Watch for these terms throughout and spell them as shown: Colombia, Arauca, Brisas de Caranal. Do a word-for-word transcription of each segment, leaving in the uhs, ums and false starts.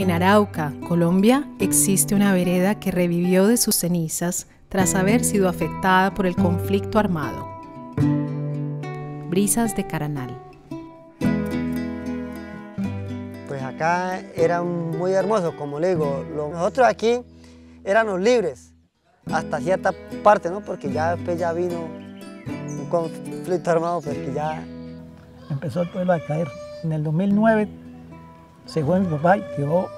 En Arauca, Colombia, existe una vereda que revivió de sus cenizas tras haber sido afectada por el conflicto armado. Brisas de Caranal. Pues acá era muy hermoso, como le digo, nosotros aquí éramos libres hasta cierta parte, ¿no? Porque ya después ya vino un conflicto armado, porque ya empezó el pueblo a caer. En el dos mil nueve se fue mi papá y quedó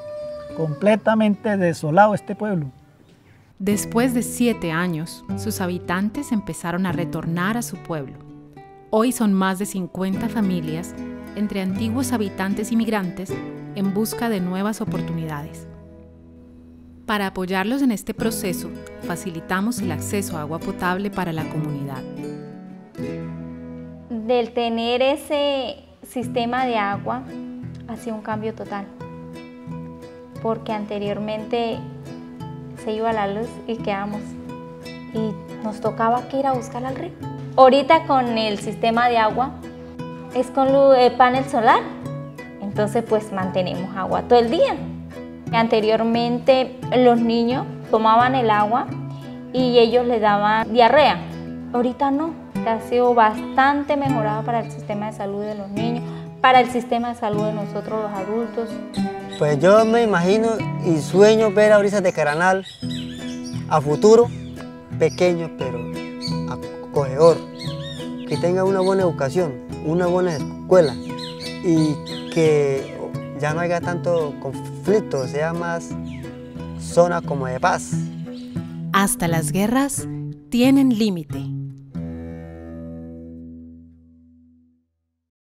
completamente desolado este pueblo. Después de siete años, sus habitantes empezaron a retornar a su pueblo. Hoy son más de cincuenta familias, entre antiguos habitantes y migrantes, en busca de nuevas oportunidades. Para apoyarlos en este proceso, facilitamos el acceso a agua potable para la comunidad. Del tener ese sistema de agua ha sido un cambio total, porque anteriormente se iba la luz y quedamos, y nos tocaba que ir a buscar al río. Ahorita con el sistema de agua es con luz, eh, panel solar, entonces pues mantenemos agua todo el día. Anteriormente los niños tomaban el agua y ellos les daban diarrea. Ahorita no, ha sido bastante mejorado para el sistema de salud de los niños, para el sistema de salud de nosotros los adultos. Pues yo me imagino y sueño ver a Brisas de Caranal a futuro, pequeño pero acogedor, que tenga una buena educación, una buena escuela y que ya no haya tanto conflicto, sea más zona como de paz. Hasta las guerras tienen límite.